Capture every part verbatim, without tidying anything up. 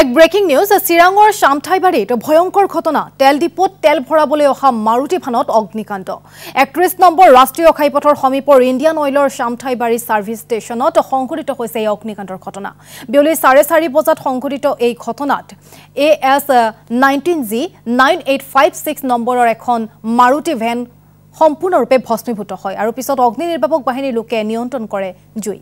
এক breaking news সিৰাঙৰ শ্যামঠাইবাৰীত ভয়ংকৰ ঘটনা তেল ডিপোত তেল ভৰাবলৈ অহা মাৰুতি ভানত অগ্নিকাণ্ড একত্ৰিশ নম্বৰ ৰাষ্ট্ৰীয় ঘাইপথৰ সমীপৰ ইণ্ডিয়ান অইলৰ শ্যামঠাইবাৰী সাৰ্ভিস ষ্টেচনত সংঘটিত হৈছে এই অগ্নিকাণ্ডৰ ঘটনা বিয়লি চাৰে চাৰি বজাত সংঘটিত এই ঘটনাত AS nineteen G nine eight five six নম্বৰৰ এখন মাৰুতি ভেন সম্পূৰ্ণৰূপে ভস্মীভূত হয় আৰু পিছত অগ্নি নিৰ্বাপক বাহিনীৰ লোকে নিয়ন্ত্ৰণ কৰে জুই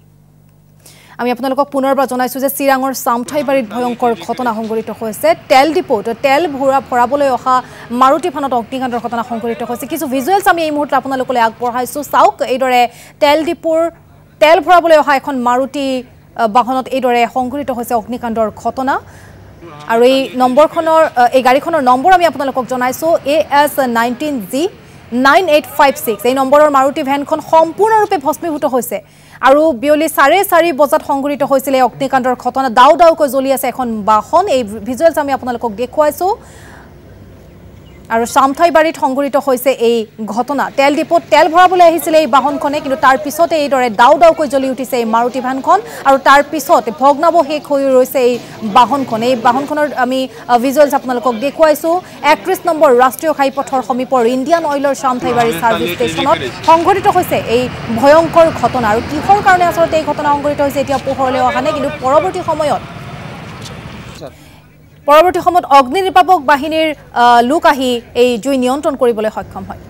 আমি আপোনালোকক পুনৰবাৰ জনাইছো যে সিৰাঙৰ শ্যামঠাইবাৰীত ভয়ংকৰ ঘটনা সংঘটিত হৈছে তেল ডিপোত তেল ভৰা ভৰাবলৈ অহা মাৰুতি ভানত অগ্নিকাণ্ডৰ ঘটনা সংঘটিত হৈছে কিছু ভিজুৱেলছ আমি এই মুহূৰ্তত আপোনালোকলৈ আগবঢ়াইছো চাওক এইদৰে তেল ডিপোৰ তেল ভৰাবলৈ অহা এখন মাৰুতি বাহনত এইদৰে সংঘটিত হৈছে অগ্নিকাণ্ডৰ ঘটনা আৰু এই নম্বৰখনৰ এই গাড়ীখনৰ নম্বৰ আমি আপোনালোকক জনাইছো AS nineteen G nine eight five six এই নম্বৰৰ মাৰুতি ভেনখন সম্পূৰ্ণৰূপে ভস্মীভূত হৈছে আৰু বিয়লি চাৰে চাৰি বজাত সংঘটিত হৈছিল এই অগ্নিকাণ্ডৰ ঘটনা দাউ দাউকৈ জ্বলি আছে এখন বাহন এই ভিজুৱেলছ আমি আপোনালোকক দেখুৱাইছো আৰু শ্যামঠাইবাৰীত সংঘটিত হৈছে এই ঘটনা তেল ডিপোত তেল ভৰাবলৈ আহিছিল এই বাহনখনে কিন্তু তাৰ পিছতে এই দৰে দাউ দাউকৈ জ্বলি উঠিছে এই মাৰুতি ভেনখন আৰু তাৰ পিছতে ভগ্নাৱশেষ হৈ ৰৈছে এই বাহনখন এই বাহনখনৰ আমি ভিজুৱেলছ আপোনালোকক দেখুৱাইছো একত্ৰিশ নম্বৰ ৰাষ্ট্ৰীয় ঘাইপথৰ সমীপৰ ইণ্ডিয়ান অইলৰ শ্যামঠাইবাৰী সাৰ্ভিস ষ্টেচনত সংঘটিত হৈছে এই ভয়ংকৰ ঘটনা আৰু কিহৰ কাৰণে আচলতে এই ঘটনা সংঘটিত হৈছে এতিয়া পোহৰলৈ অহা নাই কিন্তু পৰৱৰ্তী সময়ত পৰৱৰ্তী সময়ত অগ্নি নিৰ্বাপক বাহিনীৰ লোক আহি এই জুই নিয়ন্ত্ৰণ কৰিবলৈ সক্ষম হয়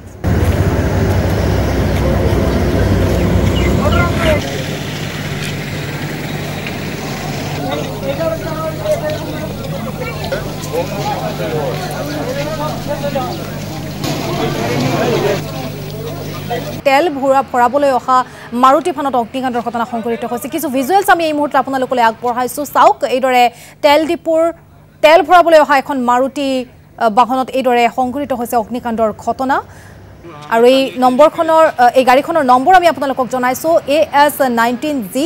তেল ভৰা ভৰাবলৈ অহা মাৰুতি ভানত অগ্নিকাণ্ডৰ ঘটনা সংঘটিত হৈছে কিছু ভিজুৱেলছ আমি এই মুহূৰ্তত আপোনালোকলৈ আগবঢ়াইছো চাওক এইদৰে তেল ডিপোৰ তেল ভৰাবলৈ অহা এখন মাৰুতি বাহনত এইদৰে সংঘটিত হৈছে অগ্নিকাণ্ডৰ ঘটনা আৰু এই নম্বৰখনৰ এই গাড়ীখনৰ নম্বৰ আমি আপোনালোকক জনাইছো AS nineteen G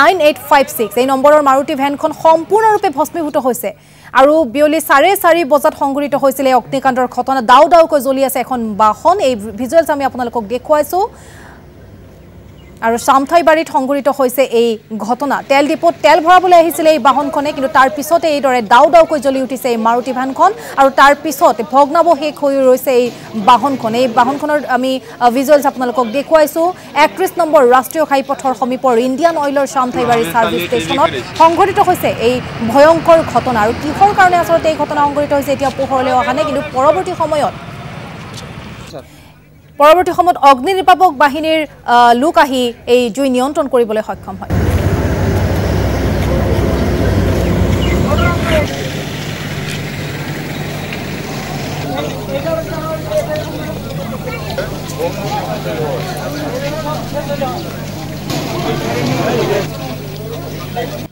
nine eight five six এই নম্বৰৰ মাৰুতি ভেনখন সম্পূৰ্ণৰূপে ভস্মীভূত হৈছে আৰু বিয়লি চাৰে চাৰি বজাত সংঘটিত হৈছিল এই অগ্নিকাণ্ডৰ ঘটনা দাউ দাউকৈ জ্বলি আছে এখন বাহন এই ভিজুৱেলছ আমি আপোনালোকক দেখুৱাইছো আৰু শ্যামঠাইবাৰীত সংঘটিত হৈছে এই ঘটনা তেল ডিপোত তেল ভৰাবলৈ আহিছিল এই বাহনখনে কিন্তু তাৰ পিছতে এই দৰে দাউ দাউকৈ জ্বলি উঠিছে এই মাৰুতি ভানখন আৰু তাৰ পিছতে ভগ্নাৱশেষ হৈ ৰৈছে এই বাহনখন এই বাহনখনৰ আমি ভিজুৱেলছ আপোনালোকক দেখুৱাইছো একত্ৰিশ নম্বৰ ৰাষ্ট্ৰীয় ঘাইপথৰ সমীপৰ ইণ্ডিয়ান অইলৰ শ্যামঠাইবাৰী সাৰ্ভিস ষ্টেচনত সংঘটিত হৈছে এই ভয়ংকৰ ঘটনা আৰু কিহৰ কাৰণে আচলতে এই ঘটনা সংঘটিত হৈছে এতিয়া পোহৰলৈ অহা নাই কিন্তু পৰৱৰ্তী সময়ত পৰৱৰ্তী সময়ত অগ্নি নিৰ্বাপক বাহিনীৰ লোক আহি এই জুই নিয়ন্ত্ৰণ কৰিবলৈ সক্ষম হয়